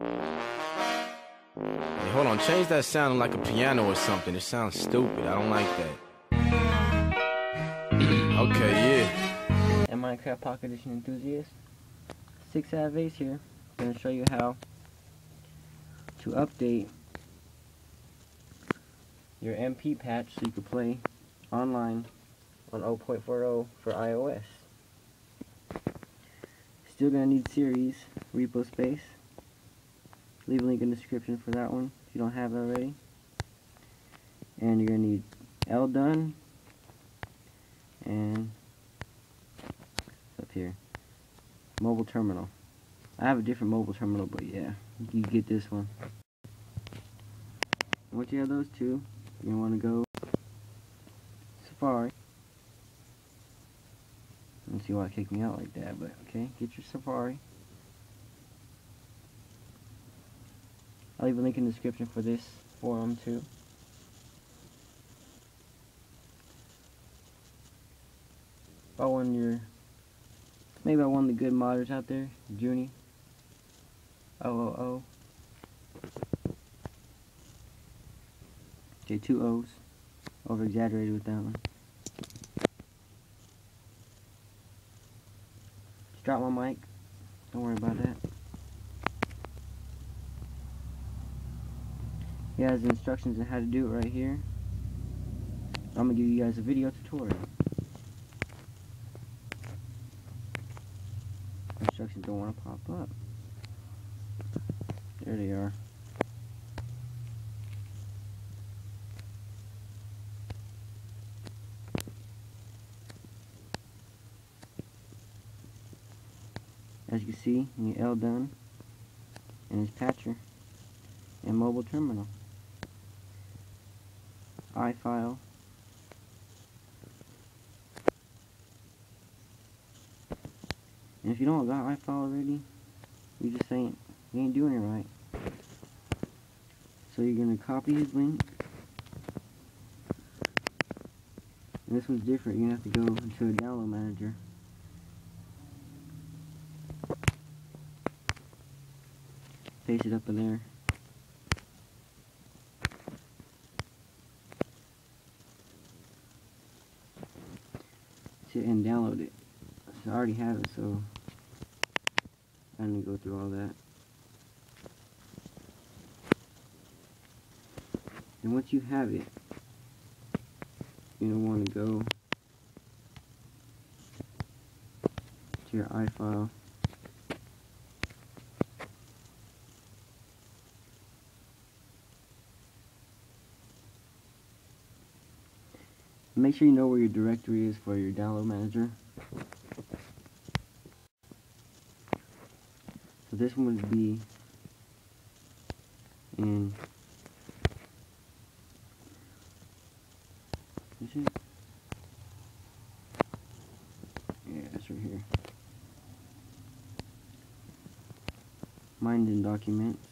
Hey, hold on, change that sound like a piano or something. It sounds stupid. I don't like that. Okay, yeah. And Minecraft Pocket Edition enthusiast, SiCKxSavAc3 here. I'm going to show you how to update your MP patch so you can play online on 0.40 for iOS. Still going to need series repo space. Leave a link in the description for that one if you don't have it already. And you're going to need LDUN and up here, mobile terminal. I have a different mobile terminal, but yeah, you get this one. And once you have those two, you want to go Safari. I don't see why it kicked me out like that, but okay, get your Safari. I'll leave a link in the description for this forum too. Maybe by one of the good modders out there, Junyi00, J2Os, over exaggerated with that one. Just drop my mic, don't worry about that. He has the instructions on how to do it right here. I'm gonna give you guys a video tutorial. Instructions don't want to pop up. There they are. As you can see, you need LDUN and his patcher and mobile terminal. iFile, and if you don't got iFile already, you ain't doing it right. So you're gonna copy his link, and this one's different. You're gonna have to go into a download manager. Paste it up in there. And download it. So I already have it, so I didn't go through all that. And once you have it, you don't want to go to your iFile. Make sure you know where your directory is for your download manager. So this one would be in this is, yeah, that's right here. Mine's in documents,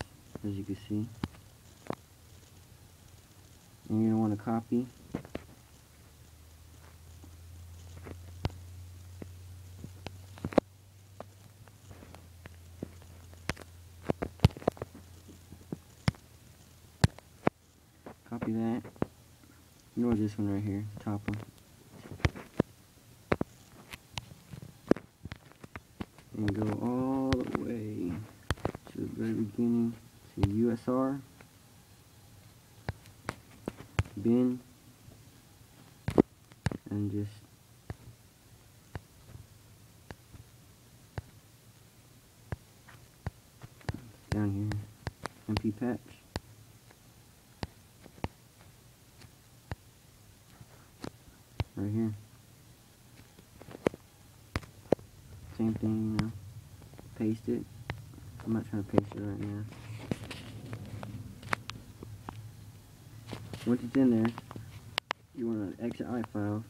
as you can see. And you're gonna want to copy that. Ignore this one right here, the top one. And go all the way to the very beginning to USR, bin, and just down here, MP patch. Right here. Same thing, you know. Paste it. I'm not trying to paste it right now. Once it's in there, you want to exit iFile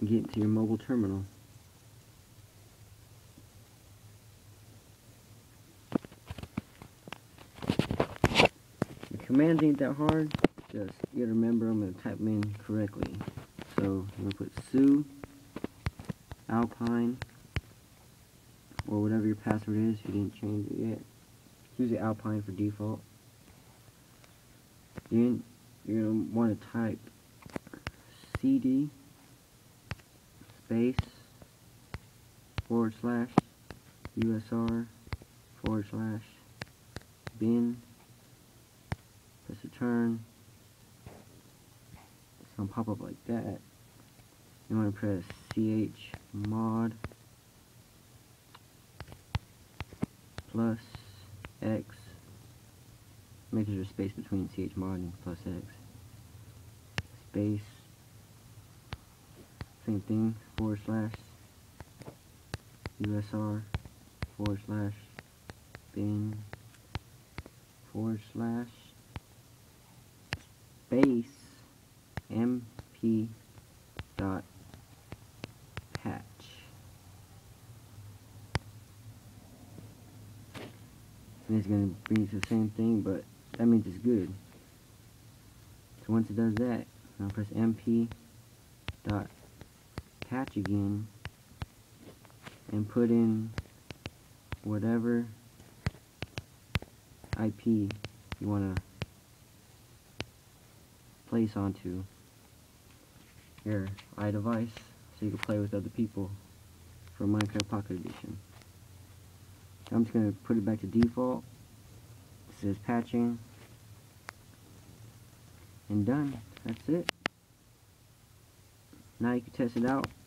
and get into your mobile terminal. The commands ain't that hard. Just, you gotta remember, I'm gonna type them in correctly. So, I'm gonna put Sioux, Alpine, or whatever your password is, you didn't change it yet. Use the Alpine for default. Then you're going to want to type cd space / usr / bin, press return. It's going to pop up like that. You want to press chmod plus x. Make sure there's space between chmod and plus x. Space, same thing, / usr / bin / space mp patch. And it's going to bring you to the same thing, but that means it's good. So once it does that, I'll press mp.patch again and put in whatever IP you want to place onto your iDevice so you can play with other people for Minecraft Pocket Edition. I'm just going to put it back to default. It says patching. And done. That's it. Now you can test it out.